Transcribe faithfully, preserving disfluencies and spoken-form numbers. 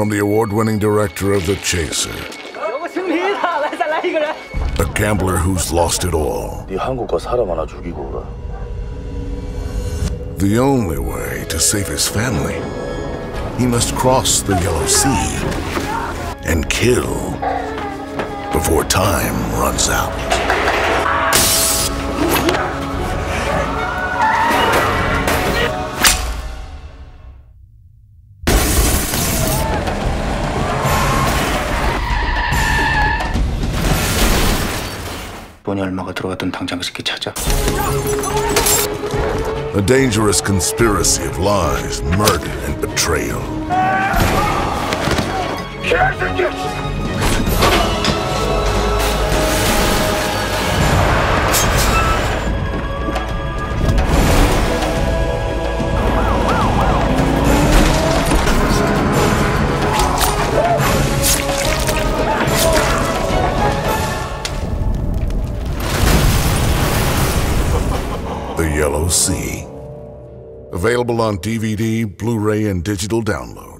from the award-winning director of The Chaser. A gambler who's lost it all. The only way to save his family, he must cross the Yellow Sea and kill before time runs out. A dangerous conspiracy of lies, murder, and betrayal. The Yellow Sea. Available on D V D, Blu-ray, and digital download.